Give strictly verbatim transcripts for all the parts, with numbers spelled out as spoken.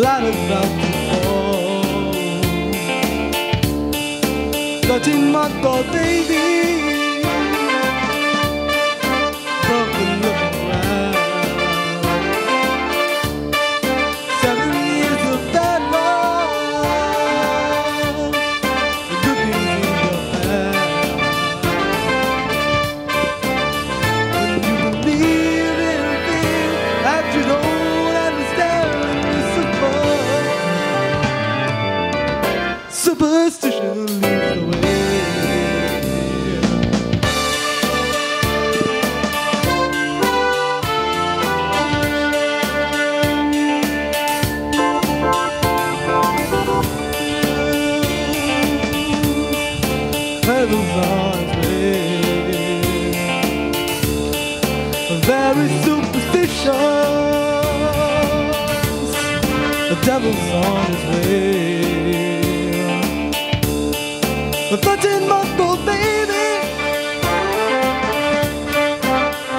that I felt before. Thirteen month old baby, broken looking round. Seven years of bad love, the good things in your past. When you believe in things that you don't superstition leads the way. Heaven's arms lay very superstitious. The devil's on his way. A thirteen-month-old baby,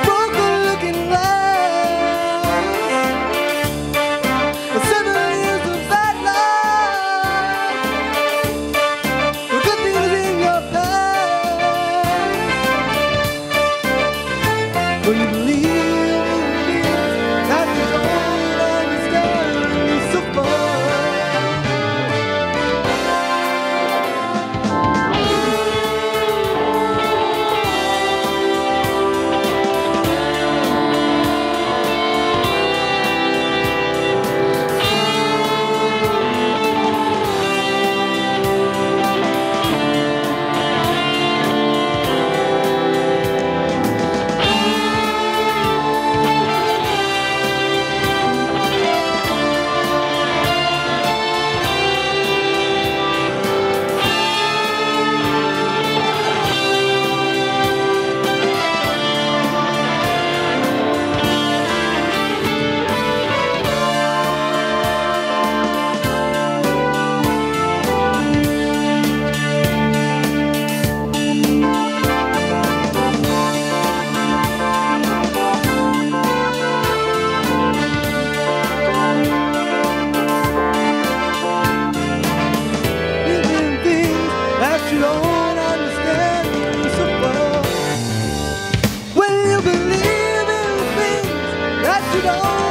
broken-looking life, seven years of bad life, the good things in your past. When you believe in things that you don't understand, it's so far. Don't understand so far. When you believe in things that you don't